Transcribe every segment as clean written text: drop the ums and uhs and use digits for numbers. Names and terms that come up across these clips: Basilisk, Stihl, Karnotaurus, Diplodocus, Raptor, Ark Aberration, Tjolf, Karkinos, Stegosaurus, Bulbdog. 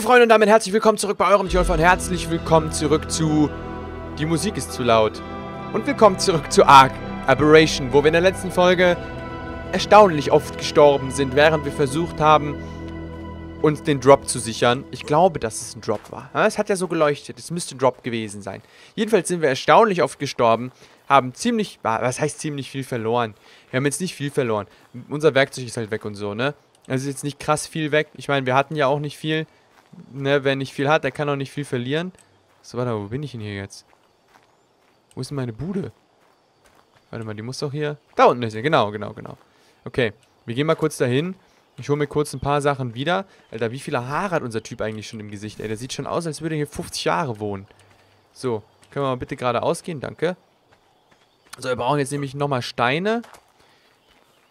Hey Freunde und damit herzlich willkommen zurück bei eurem Tjolf und herzlich willkommen zurück zu... Die Musik ist zu laut. Und willkommen zurück zu Ark Aberration, wo wir in der letzten Folge erstaunlich oft gestorben sind, während wir versucht haben, uns den Drop zu sichern. Ich glaube, dass es ein Drop war. Es hat ja so geleuchtet, es müsste ein Drop gewesen sein. Jedenfalls sind wir erstaunlich oft gestorben, haben ziemlich... Was heißt ziemlich viel verloren? Wir haben jetzt nicht viel verloren. Unser Werkzeug ist halt weg und so, ne? Also ist jetzt nicht krass viel weg. Ich meine, wir hatten ja auch nicht viel... Ne, wer nicht viel hat, der kann auch nicht viel verlieren. So, warte mal, wo bin ich denn hier jetzt? Wo ist denn meine Bude? Warte mal, die muss doch hier... Da unten ist sie, genau. Okay, wir gehen mal kurz dahin. Ich hole mir kurz ein paar Sachen wieder. Alter, wie viele Haare hat unser Typ eigentlich schon im Gesicht? Ey, der sieht schon aus, als würde er hier 50 Jahre wohnen. So, können wir mal bitte geradeaus gehen, danke. So, wir brauchen jetzt nämlich nochmal Steine.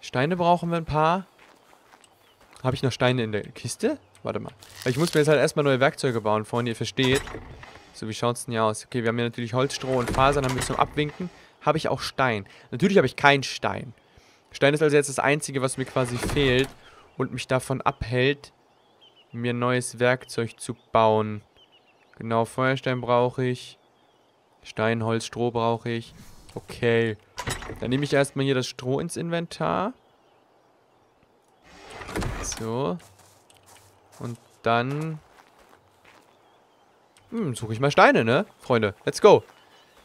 Steine brauchen wir ein paar. Habe ich noch Steine in der Kiste? Warte mal. Ich muss mir jetzt halt erstmal neue Werkzeuge bauen, Freunde, ihr versteht. So, wie schaut's denn hier aus? Okay, wir haben hier natürlich Holz, Stroh und Fasern, haben wir zum Abwinken. Habe ich auch Stein? Natürlich habe ich keinen Stein. Stein ist also jetzt das Einzige, was mir quasi fehlt und mich davon abhält, mir neues Werkzeug zu bauen. Genau, Feuerstein brauche ich. Stein, Holz, Stroh brauche ich. Okay. Dann nehme ich erstmal hier das Stroh ins Inventar. So. Und dann suche ich mal Steine, ne? Freunde, let's go.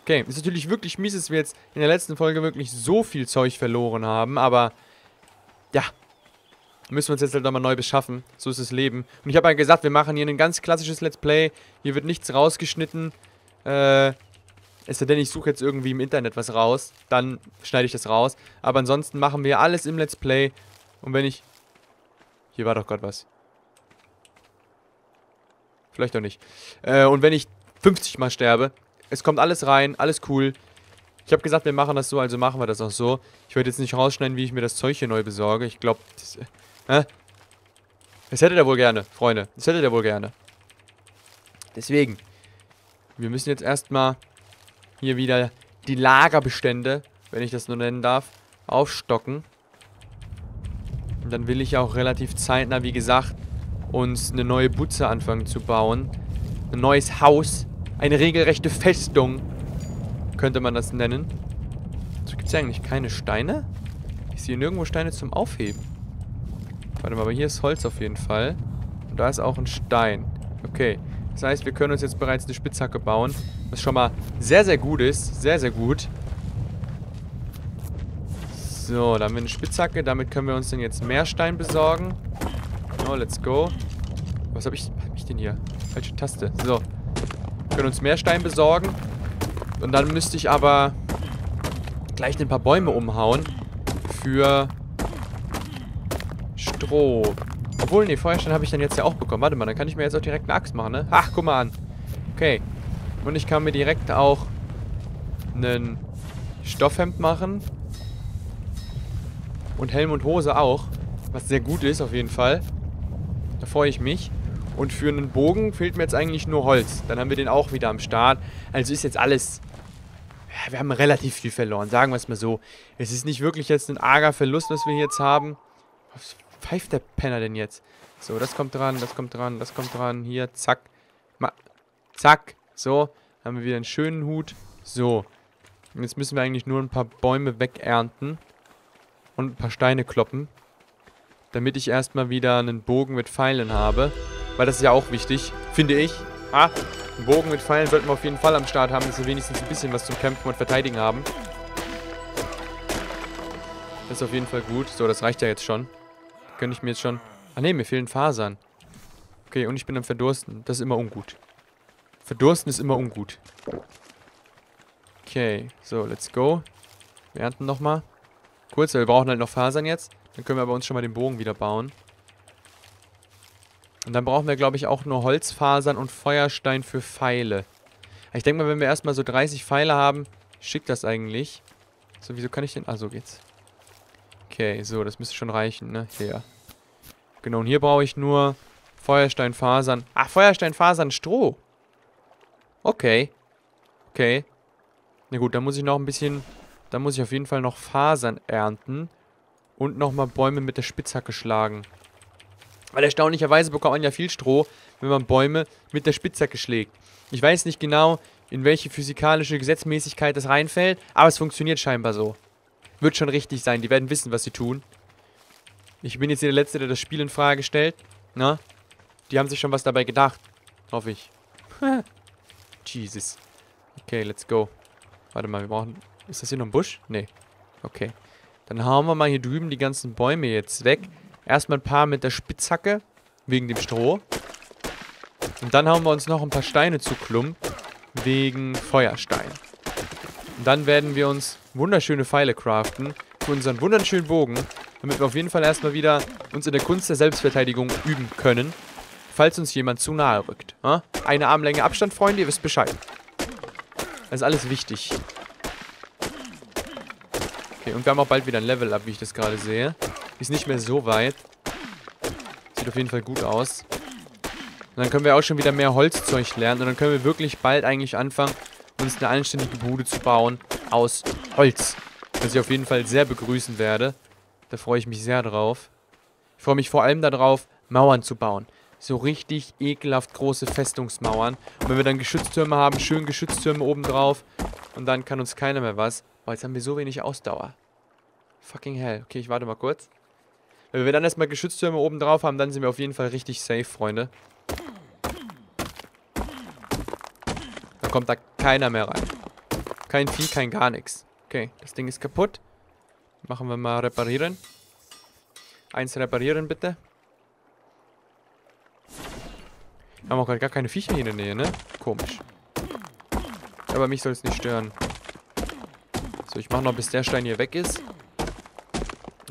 Okay, ist natürlich wirklich mies, dass wir jetzt in der letzten Folge wirklich so viel Zeug verloren haben, aber ja, müssen wir uns jetzt halt nochmal neu beschaffen. So ist das Leben. Und ich habe ja gesagt, wir machen hier ein ganz klassisches Let's Play. Hier wird nichts rausgeschnitten. Es sei denn, ich suche jetzt irgendwie im Internet was raus. Dann schneide ich das raus. Aber ansonsten machen wir alles im Let's Play. Und wenn ich... Hier war doch gerade was. Vielleicht auch nicht. Und wenn ich 50 Mal sterbe, es kommt alles rein, alles cool. Ich habe gesagt, wir machen das so, also machen wir das auch so. Ich werde jetzt nicht rausschneiden, wie ich mir das Zeug hier neu besorge. Ich glaube, das... Das hätte der wohl gerne, Freunde. Das hätte der wohl gerne. Deswegen. Wir müssen jetzt erstmal hier wieder die Lagerbestände, wenn ich das nur nennen darf, aufstocken. Und dann will ich auch relativ zeitnah, wie gesagt, uns eine neue Butze anfangen zu bauen. Ein neues Haus. Eine regelrechte Festung. Könnte man das nennen. So, gibt es eigentlich keine Steine? Ich sehe nirgendwo Steine zum Aufheben. Warte mal, aber hier ist Holz auf jeden Fall. Und da ist auch ein Stein. Okay. Das heißt, wir können uns jetzt bereits eine Spitzhacke bauen. Was schon mal sehr, sehr gut ist. Sehr, sehr gut. So, da haben wir eine Spitzhacke. Damit können wir uns dann jetzt mehr Stein besorgen. Oh, let's go. Was hab ich denn hier? Falsche Taste. So. Wir können uns mehr Stein besorgen. Und dann müsste ich aber gleich ein paar Bäume umhauen. Für Stroh. Obwohl, nee, Feuerstein habe ich dann jetzt ja auch bekommen. Warte mal, dann kann ich mir jetzt auch direkt eine Axt machen, ne? Ach, guck mal an. Okay. Und ich kann mir direkt auch einen Stoffhemd machen. Und Helm und Hose auch. Was sehr gut ist, auf jeden Fall. Da freue ich mich. Und für einen Bogen fehlt mir jetzt eigentlich nur Holz. Dann haben wir den auch wieder am Start. Also ist jetzt alles... Ja, wir haben relativ viel verloren, sagen wir es mal so. Es ist nicht wirklich jetzt ein arger Verlust, was wir jetzt haben. Was pfeift der Penner denn jetzt? So, das kommt dran, das kommt dran, das kommt dran. Hier, zack. Zack. So, haben wir wieder einen schönen Hut. So. Und jetzt müssen wir eigentlich nur ein paar Bäume wegernten. Und ein paar Steine kloppen. Damit ich erstmal wieder einen Bogen mit Pfeilen habe. Weil das ist ja auch wichtig, finde ich. Ah, einen Bogen mit Pfeilen sollten wir auf jeden Fall am Start haben, dass wir wenigstens ein bisschen was zum Kämpfen und Verteidigen haben. Das ist auf jeden Fall gut. So, das reicht ja jetzt schon. Könnte ich mir jetzt schon... Ach ne, mir fehlen Fasern. Okay, und ich bin am Verdursten. Das ist immer ungut. Verdursten ist immer ungut. Okay, so, let's go. Wir ernten nochmal. Kurz, weil wir brauchen halt noch Fasern jetzt. Dann können wir aber uns schon mal den Bogen wieder bauen. Und dann brauchen wir, glaube ich, auch nur Holzfasern und Feuerstein für Pfeile. Ich denke mal, wenn wir erstmal so 30 Pfeile haben, schickt das eigentlich. So, wieso kann ich denn... Ah, so geht's. Okay, so, das müsste schon reichen, ne? Ja. Genau, und hier brauche ich nur Feuerstein, Fasern. Ach, Feuerstein, Fasern, Stroh. Okay. Okay. Na gut, dann muss ich noch ein bisschen... Dann muss ich auf jeden Fall noch Fasern ernten. Und nochmal Bäume mit der Spitzhacke schlagen. Weil erstaunlicherweise bekommt man ja viel Stroh, wenn man Bäume mit der Spitzhacke schlägt. Ich weiß nicht genau, in welche physikalische Gesetzmäßigkeit das reinfällt, aber es funktioniert scheinbar so. Wird schon richtig sein, die werden wissen, was sie tun. Ich bin jetzt hier der Letzte, der das Spiel in Frage stellt. Na? Die haben sich schon was dabei gedacht. Hoffe ich. Jesus. Okay, let's go. Warte mal, wir brauchen... Ist das hier noch ein Busch? Nee. Okay. Dann hauen wir mal hier drüben die ganzen Bäume jetzt weg. Erstmal ein paar mit der Spitzhacke. Wegen dem Stroh. Und dann hauen wir uns noch ein paar Steine zu Klump. Wegen Feuerstein. Und dann werden wir uns wunderschöne Pfeile craften. Für unseren wunderschönen Bogen. Damit wir auf jeden Fall erstmal wieder uns in der Kunst der Selbstverteidigung üben können. Falls uns jemand zu nahe rückt. Eine Armlänge Abstand, Freunde, ihr wisst Bescheid. Das ist alles wichtig. Okay, und wir haben auch bald wieder ein Level-Up, wie ich das gerade sehe. Ist nicht mehr so weit. Sieht auf jeden Fall gut aus. Und dann können wir auch schon wieder mehr Holzzeug lernen. Und dann können wir wirklich bald eigentlich anfangen, uns eine anständige Bude zu bauen aus Holz. Was ich auf jeden Fall sehr begrüßen werde. Da freue ich mich sehr drauf. Ich freue mich vor allem darauf, Mauern zu bauen. So richtig ekelhaft große Festungsmauern. Und wenn wir dann Geschütztürme haben, schön Geschütztürme obendrauf. Und dann kann uns keiner mehr was. Boah, jetzt haben wir so wenig Ausdauer. Fucking hell. Okay, ich warte mal kurz. Wenn wir dann erstmal Geschütztürme obendrauf haben, dann sind wir auf jeden Fall richtig safe, Freunde. Da kommt da keiner mehr rein. Kein Vieh, kein gar nichts. Okay, das Ding ist kaputt. Machen wir mal reparieren. 1 reparieren, bitte. Haben auch gerade gar keine Viecher hier in der Nähe, ne? Komisch. Aber mich soll es nicht stören. So, ich mache noch, bis der Stein hier weg ist.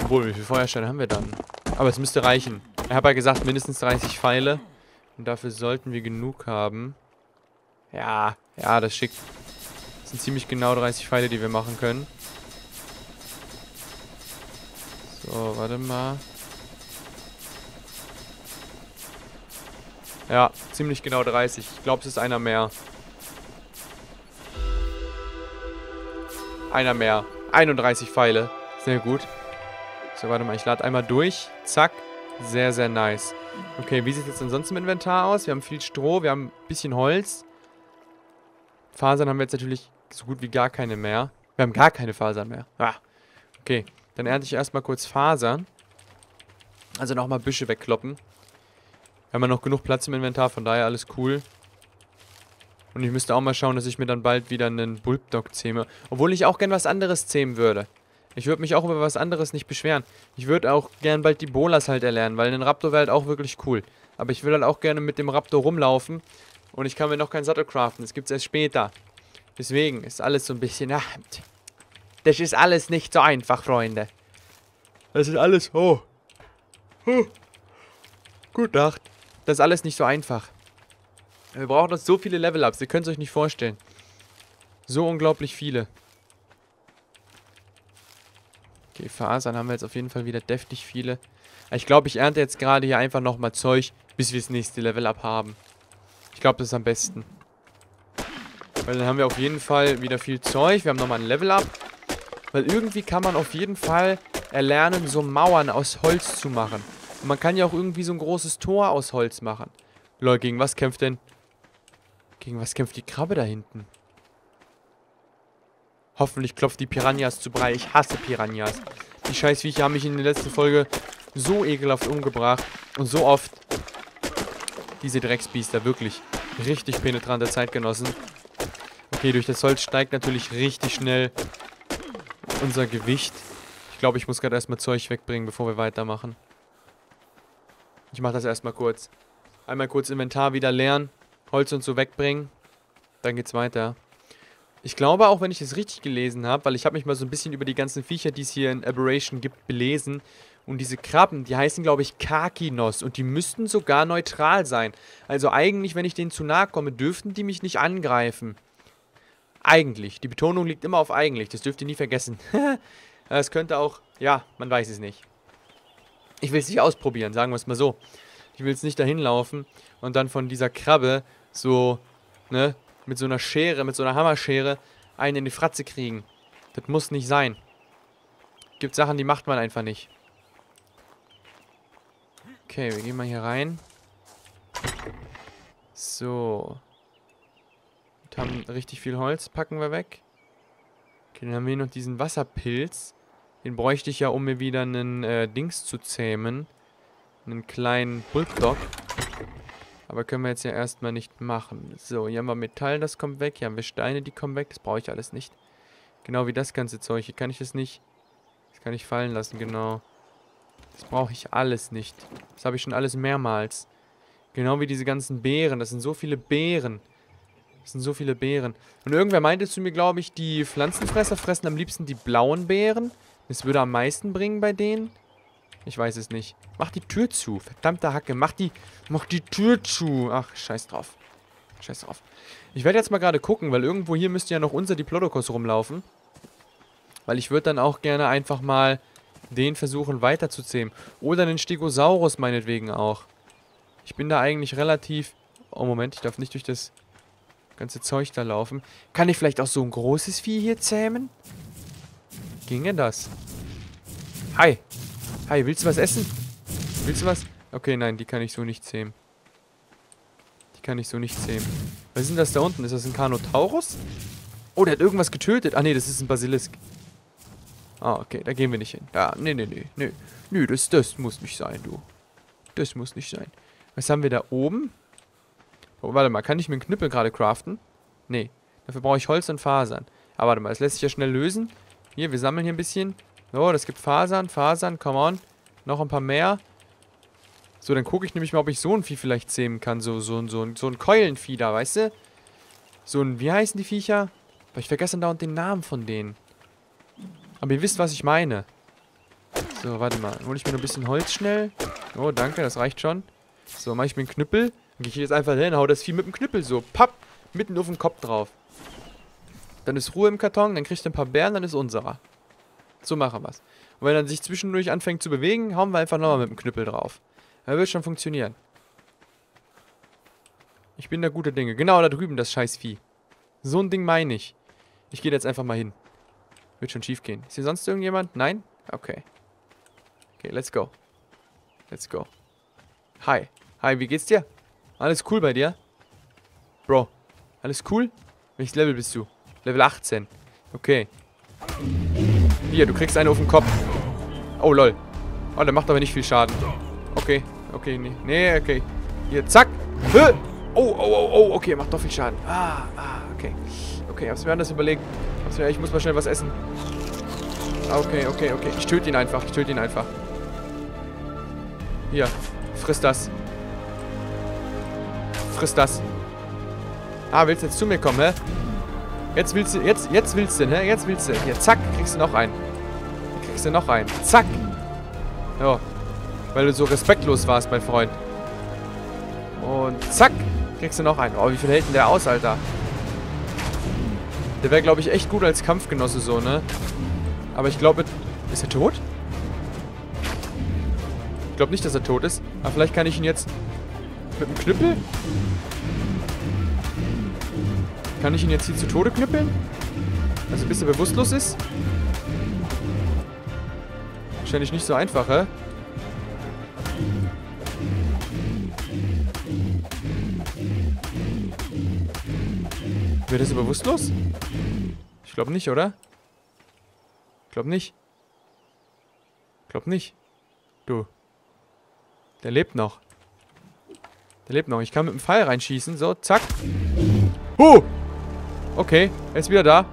Obwohl, wie viele Feuersteine haben wir dann? Aber es müsste reichen. Ich habe ja gesagt, mindestens 30 Pfeile. Und dafür sollten wir genug haben. Ja, ja, das ist schick. Das sind ziemlich genau 30 Pfeile, die wir machen können. So, warte mal. Ja, ziemlich genau 30. Ich glaube, es ist einer mehr. Einer mehr. 31 Pfeile. Sehr gut. So, warte mal. Ich lade einmal durch. Zack. Sehr, sehr nice. Okay, wie sieht es jetzt ansonsten im Inventar aus? Wir haben viel Stroh. Wir haben ein bisschen Holz. Fasern haben wir jetzt natürlich so gut wie gar keine mehr. Wir haben gar keine Fasern mehr. Ah. Okay. Dann ernte ich erstmal kurz Fasern. Also nochmal Büsche wegkloppen. Wir haben ja noch genug Platz im Inventar, von daher alles cool. Und ich müsste auch mal schauen, dass ich mir dann bald wieder einen Bulbdog zähme. Obwohl ich auch gern was anderes zähmen würde. Ich würde mich auch über was anderes nicht beschweren. Ich würde auch gern bald die Bolas halt erlernen, weil ein Raptor wäre halt auch wirklich cool. Aber ich will halt auch gerne mit dem Raptor rumlaufen. Und ich kann mir noch keinen Sattel craften, das gibt's erst später. Deswegen ist alles so ein bisschen... Ach, das ist alles nicht so einfach, Freunde. Das ist alles... Oh. Huh. Gute Nacht. Das ist alles nicht so einfach. Wir brauchen noch so viele Level-Ups. Ihr könnt es euch nicht vorstellen. So unglaublich viele. Okay, Fasern haben wir jetzt auf jeden Fall wieder deftig viele. Ich glaube, ich ernte jetzt gerade hier einfach nochmal Zeug, bis wir das nächste Level-Up haben. Ich glaube, das ist am besten. Weil dann haben wir auf jeden Fall wieder viel Zeug. Wir haben nochmal ein Level-Up. Weil irgendwie kann man auf jeden Fall erlernen, so Mauern aus Holz zu machen. Und man kann ja auch irgendwie so ein großes Tor aus Holz machen. Lol, gegen was kämpft denn? Gegen was kämpft die Krabbe da hinten? Hoffentlich klopft die Piranhas zu Brei. Ich hasse Piranhas. Die Scheißviecher haben mich in der letzten Folge so ekelhaft umgebracht. Und so oft. Diese Drecksbiester, wirklich. Richtig penetrante Zeitgenossen. Okay, durch das Holz steigt natürlich richtig schnell unser Gewicht. Ich glaube, ich muss gerade erstmal Zeug wegbringen, bevor wir weitermachen. Ich mache das erstmal kurz. Einmal kurz Inventar wieder leeren. Holz und so wegbringen. Dann geht's weiter. Ich glaube auch, wenn ich es richtig gelesen habe, weil ich habe mich mal so ein bisschen über die ganzen Viecher, die es hier in Aberration gibt, belesen. Und diese Krabben, die heißen, glaube ich, Karkinos. Und die müssten sogar neutral sein. Also eigentlich, wenn ich denen zu nahe komme, dürften die mich nicht angreifen. Eigentlich. Die Betonung liegt immer auf eigentlich. Das dürft ihr nie vergessen. Es könnte auch... Ja, man weiß es nicht. Ich will es nicht ausprobieren, sagen wir es mal so. Ich will es nicht dahin laufen und dann von dieser Krabbe so, ne, mit so einer Schere, mit so einer Hammerschere einen in die Fratze kriegen. Das muss nicht sein. Gibt Sachen, die macht man einfach nicht. Okay, wir gehen mal hier rein. So. Wir haben richtig viel Holz. Packen wir weg. Okay, dann haben wir hier noch diesen Wasserpilz. Den bräuchte ich ja, um mir wieder einen Dings zu zähmen. Einen kleinen Bulbdog. Aber können wir jetzt ja erstmal nicht machen. So, hier haben wir Metall, das kommt weg. Hier haben wir Steine, die kommen weg. Das brauche ich alles nicht. Genau wie das ganze Zeug. Hier kann ich das nicht. Das kann ich fallen lassen, genau. Das brauche ich alles nicht. Das habe ich schon alles mehrmals. Genau wie diese ganzen Beeren. Das sind so viele Beeren. Und irgendwer meinte zu mir, glaube ich, die Pflanzenfresser fressen am liebsten die blauen Beeren. Das würde am meisten bringen bei denen. Ich weiß es nicht. Mach die Tür zu. Verdammte Hacke. Mach die Tür zu. Ach, scheiß drauf. Ich werde jetzt mal gerade gucken, weil irgendwo hier müsste ja noch unser Diplodocus rumlaufen. Weil ich würde dann auch gerne einfach mal den versuchen weiterzuzähmen. Oder den Stegosaurus meinetwegen auch. Ich bin da eigentlich relativ... Oh, Moment. Ich darf nicht durch das ganze Zeug da laufen. Kann ich vielleicht auch so ein großes Vieh hier zähmen? Ginge das? Hi. Hi, willst du was essen? Willst du was? Okay, nein, die kann ich so nicht zähmen. Was ist denn das da unten? Ist das ein Karnotaurus? Oh, der hat irgendwas getötet. Ah, nee, das ist ein Basilisk. Ah, okay, da gehen wir nicht hin. Da, nee, das muss nicht sein, du. Das muss nicht sein. Was haben wir da oben? Oh, warte mal, kann ich mir einen Knüppel gerade craften? Nee, dafür brauche ich Holz und Fasern. Aber warte mal, das lässt sich ja schnell lösen. Hier, wir sammeln hier ein bisschen. So, das gibt Fasern, come on. Noch ein paar mehr. So, dann gucke ich nämlich mal, ob ich so ein Vieh vielleicht zähmen kann. So ein Keulenvieh da, weißt du? So ein, wie heißen die Viecher? Aber ich vergesse dauernd den Namen von denen. Aber ihr wisst, was ich meine. So, warte mal. Hol ich mir noch ein bisschen Holz schnell. Oh, danke, das reicht schon. So, mache ich mir einen Knüppel. Dann gehe ich jetzt einfach hin, hau das Vieh mit dem Knüppel so. Papp, mitten auf den Kopf drauf. Dann ist Ruhe im Karton, dann kriegt ihr ein paar Bären, dann ist unserer. So machen wir's. Und wenn er sich zwischendurch anfängt zu bewegen, hauen wir einfach nochmal mit dem Knüppel drauf. Das wird schon funktionieren. Ich bin da gute Dinge. Genau, da drüben, das scheiß Vieh. So ein Ding meine ich. Ich gehe da jetzt einfach mal hin. Wird schon schief gehen. Ist hier sonst irgendjemand? Nein? Okay. Okay, let's go. Hi. Hi, wie geht's dir? Alles cool bei dir? Bro. Alles cool? Welches Level bist du? Level 18. Okay. Hier, du kriegst einen auf den Kopf. Oh, lol. Oh, der macht aber nicht viel Schaden. Okay, okay. Hier, zack. Höh. Oh, okay, macht doch viel Schaden. Okay. Okay, hab's mir anders überlegt. Ich muss mal schnell was essen. Okay. Ich töte ihn einfach, Hier, friss das. Ah, willst du jetzt zu mir kommen, hä? Jetzt willst du, ne? Hier, zack, kriegst du noch einen. Zack. Ja. Weil du so respektlos warst, mein Freund. Und zack, kriegst du noch einen. Oh, wie viel hält denn der aus, Alter? Der wäre, glaube ich, echt gut als Kampfgenosse so, ne? Aber ich glaube... Ist er tot? Ich glaube nicht, dass er tot ist. Aber vielleicht kann ich ihn jetzt... Mit dem Knüppel? Kann ich ihn jetzt hier zu Tode knüppeln? Also bis er bewusstlos ist? Wahrscheinlich nicht so einfach, hä? Wird das bewusstlos? Ich glaube nicht, oder? Du. Der lebt noch. Ich kann mit dem Pfeil reinschießen. So, zack. Okay, er ist wieder da.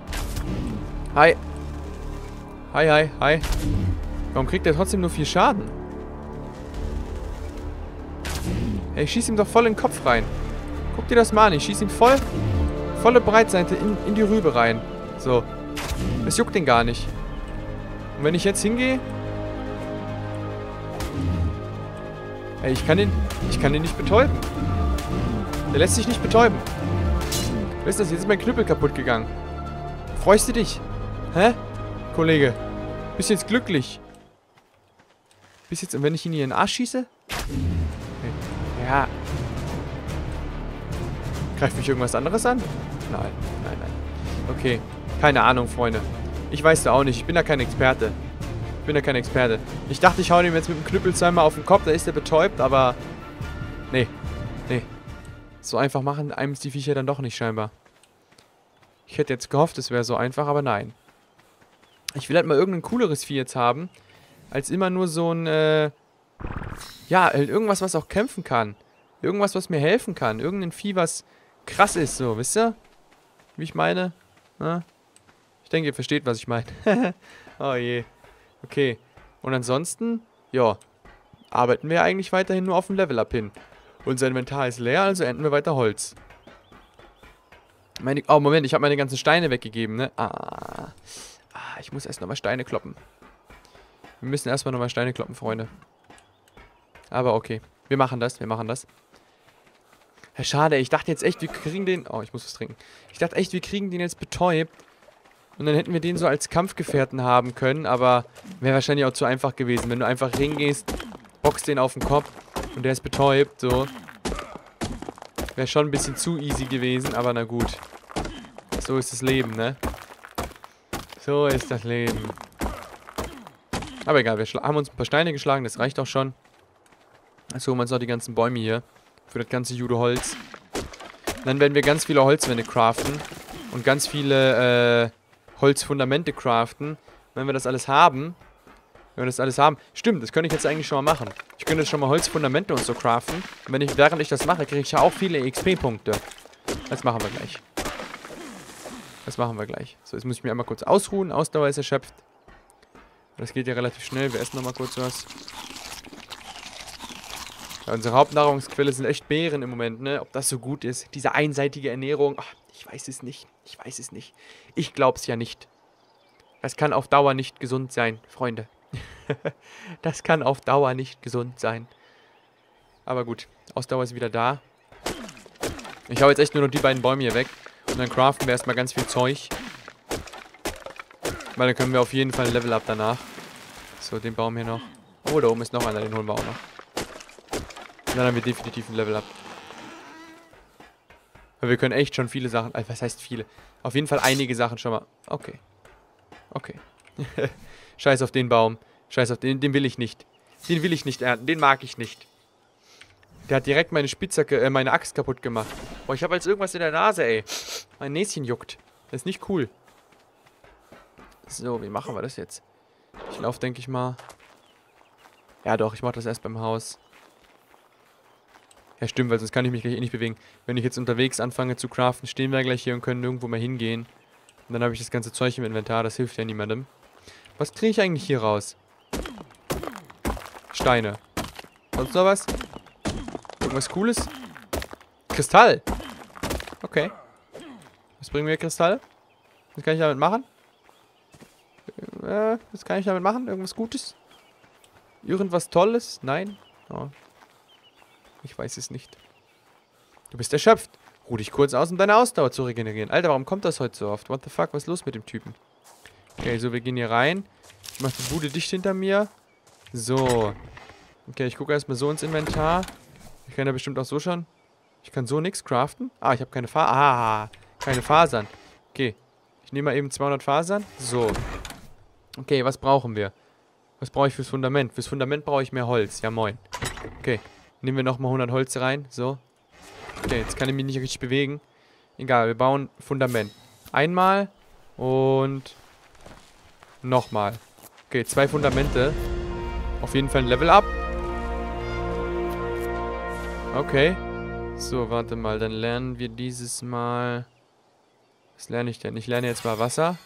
Hi. Hi. Warum kriegt er trotzdem nur 4 Schaden? Ey, ich schieße ihm doch voll in den Kopf rein. Guck dir das mal an. Ich schieße ihm volle Breitseite in die Rübe rein. So. Das juckt den gar nicht. Und wenn ich jetzt hingehe... Ey, ich kann den nicht betäuben. Der lässt sich nicht betäuben. Was ist das? Jetzt ist mein Knüppel kaputt gegangen. Freust du dich? Hä? Kollege. Bist jetzt glücklich? Und wenn ich ihn hier in den Arsch schieße? Okay. Ja. Greift mich irgendwas anderes an? Nein. Okay. Keine Ahnung, Freunde. Ich weiß da auch nicht. Ich bin da kein Experte. Ich bin ja kein Experte. Ich dachte, ich hau ihm jetzt mit dem Knüppel zweimal auf den Kopf, da ist er betäubt, aber... Nee. Nee. So einfach machen einem die Viecher dann doch nicht scheinbar. Ich hätte jetzt gehofft, es wäre so einfach, aber nein. Ich will halt mal irgendein cooleres Vieh jetzt haben, als immer nur so ein, ja, irgendwas, was auch kämpfen kann. Irgendwas, was mir helfen kann. Irgendein Vieh, was krass ist, so, wisst ihr? Wie ich meine? Na? Ich denke, ihr versteht, was ich meine. Oh je. Okay. Und ansonsten, ja, arbeiten wir eigentlich weiterhin nur auf dem Level-Up hin. Unser Inventar ist leer, also ernten wir weiter Holz. Meine, oh, Moment, ich habe meine ganzen Steine weggegeben, ne? Ich muss erst nochmal Steine kloppen. Wir müssen erstmal nochmal Steine kloppen, Freunde. Aber okay. Wir machen das, wir machen das. Ja, schade, ich dachte jetzt echt, wir kriegen den... Oh, ich muss was trinken. Ich dachte echt, wir kriegen den jetzt betäubt. Und dann hätten wir den so als Kampfgefährten haben können, aber wäre wahrscheinlich auch zu einfach gewesen. Wenn du einfach hingehst, boxt den auf den Kopf und der ist betäubt, so. Wäre schon ein bisschen zu easy gewesen, aber na gut. So ist das Leben, ne? So ist das Leben. Aber egal, wir haben uns ein paar Steine geschlagen, das reicht auch schon. Jetzt holen wir uns noch die ganzen Bäume hier. Für das ganze Jude-Holz. Dann werden wir ganz viele Holzwände craften. Und ganz viele Holzfundamente craften. Wenn wir das alles haben. Wenn wir das alles haben. Stimmt, das könnte ich jetzt eigentlich schon mal machen. Ich könnte jetzt schon mal Holzfundamente und so craften. Und wenn ich, während ich das mache, kriege ich ja auch viele XP-Punkte. Das machen wir gleich. Das machen wir gleich. So, jetzt muss ich mich einmal kurz ausruhen. Ausdauer ist erschöpft. Das geht ja relativ schnell. Wir essen nochmal kurz was. Ja, unsere Hauptnahrungsquelle sind echt Beeren im Moment, ne? Ob das so gut ist. Diese einseitige Ernährung. Ach, ich weiß es nicht. Ich weiß es nicht. Ich glaub's ja nicht. Das kann auf Dauer nicht gesund sein, Freunde. Das kann auf Dauer nicht gesund sein. Aber gut. Ausdauer ist wieder da. Ich hau jetzt echt nur noch die beiden Bäume hier weg. Und dann craften wir erstmal ganz viel Zeug. Weil dann können wir auf jeden Fall ein Level up danach. So, den Baum hier noch. Oh, da oben ist noch einer, den holen wir auch noch. Und dann haben wir definitiv ein Level up. Weil wir können echt schon viele Sachen... Also was heißt viele? Auf jeden Fall einige Sachen schon mal... Okay. Okay. Scheiß auf den Baum. Scheiß auf den. Den will ich nicht. Den will ich nicht ernten. Den mag ich nicht. Der hat direkt meine Spitzhacke, meine Axt kaputt gemacht. Boah, ich habe jetzt irgendwas in der Nase, ey. Mein Näschen juckt. Das ist nicht cool. So, wie machen wir das jetzt? Ich laufe, denke ich mal. Ja doch, ich mache das erst beim Haus. Ja stimmt, weil sonst kann ich mich gleich eh nicht bewegen. Wenn ich jetzt unterwegs anfange zu craften, stehen wir gleich hier und können nirgendwo mal hingehen. Und dann habe ich das ganze Zeug im Inventar, das hilft ja niemandem. Was kriege ich eigentlich hier raus? Steine. Sonst noch was? Irgendwas Cooles? Kristall! Okay. Was bringen mir Kristalle? Was kann ich damit machen? Was kann ich damit machen? Irgendwas Gutes? Irgendwas Tolles? Nein? Oh. Ich weiß es nicht. Du bist erschöpft. Ruh dich kurz aus, um deine Ausdauer zu regenerieren. Alter, warum kommt das heute so oft? What the fuck? Was ist los mit dem Typen? Okay, so, wir gehen hier rein. Ich mach die Bude dicht hinter mir. So. Okay, ich gucke erstmal so ins Inventar. Ich kann ja bestimmt auch so schon. Ich kann so nichts craften. Ah, ich habe keine Fasern. Ah, keine Fasern. Okay. Ich nehme mal eben 200 Fasern. So. Okay, was brauchen wir? Was brauche ich fürs Fundament? Fürs Fundament brauche ich mehr Holz. Ja, moin. Okay. Nehmen wir nochmal 100 Holz rein. So. Okay, jetzt kann ich mich nicht richtig bewegen. Egal, wir bauen Fundament. Einmal und nochmal. Okay, 2 Fundamente. Auf jeden Fall ein Level up. Okay. So, warte mal. Dann lernen wir dieses Mal... Was lerne ich denn? Ich lerne jetzt mal Wasser.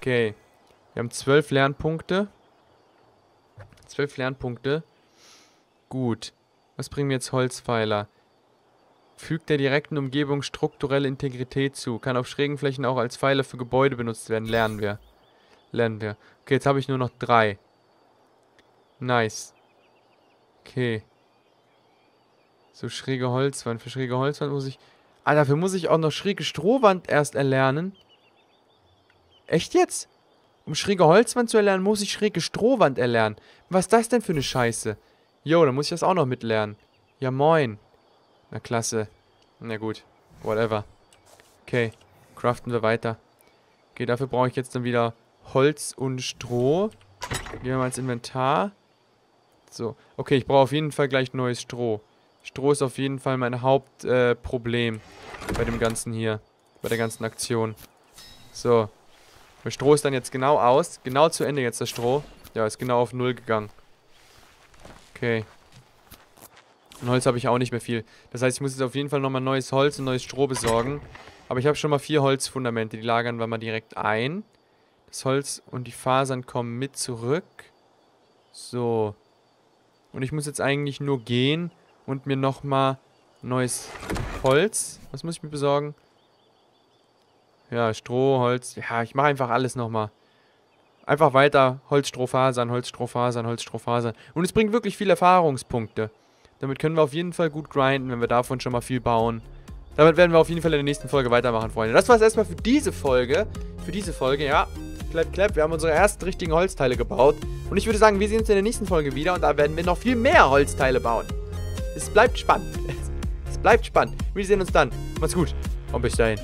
Okay. Wir haben 12 Lernpunkte. 12 Lernpunkte. Gut. Was bringen mir jetzt Holzpfeiler? Fügt der direkten Umgebung strukturelle Integrität zu. Kann auf schrägen Flächen auch als Pfeiler für Gebäude benutzt werden. Lernen wir. Lernen wir. Okay, jetzt habe ich nur noch 3. Nice. Okay. So, schräge Holzwand. Für schräge Holzwand muss ich... Ah, dafür muss ich auch noch schräge Strohwand erst erlernen. Echt jetzt? Um schräge Holzwand zu erlernen, muss ich schräge Strohwand erlernen. Was ist das denn für eine Scheiße? Jo, dann muss ich das auch noch mitlernen. Ja, moin. Na, klasse. Na gut. Whatever. Okay. Craften wir weiter. Okay, dafür brauche ich jetzt dann wieder Holz und Stroh. Gehen wir mal ins Inventar. So. Okay, ich brauche auf jeden Fall gleich neues Stroh. Stroh ist auf jeden Fall mein Hauptproblem bei dem Ganzen hier. Bei der ganzen Aktion. So. Das Stroh ist dann jetzt genau aus. Genau zu Ende jetzt das Stroh. Ja, ist genau auf 0 gegangen. Okay. Und Holz habe ich auch nicht mehr viel. Das heißt, ich muss jetzt auf jeden Fall nochmal neues Holz und neues Stroh besorgen. Aber ich habe schon mal 4 Holzfundamente. Die lagern wir mal direkt ein. Das Holz und die Fasern kommen mit zurück. So. Und ich muss jetzt eigentlich nur gehen und mir nochmal neues Holz. Was muss ich mir besorgen? Ja, Stroh, Holz. Ja, ich mache einfach alles nochmal. Einfach weiter. Holz, Stroh, Fasern, Holz, Stroh, Fasern, Holz, Stroh, Fasern. Und es bringt wirklich viele Erfahrungspunkte. Damit können wir auf jeden Fall gut grinden, wenn wir davon schon mal viel bauen. Damit werden wir auf jeden Fall in der nächsten Folge weitermachen, Freunde. Das war es erstmal für diese Folge. Für diese Folge, ja, klapp, klapp. Wir haben unsere ersten richtigen Holzteile gebaut. Und ich würde sagen, wir sehen uns in der nächsten Folge wieder. Und da werden wir noch viel mehr Holzteile bauen. Es bleibt spannend. Es bleibt spannend. Wir sehen uns dann. Macht's gut und bis dahin.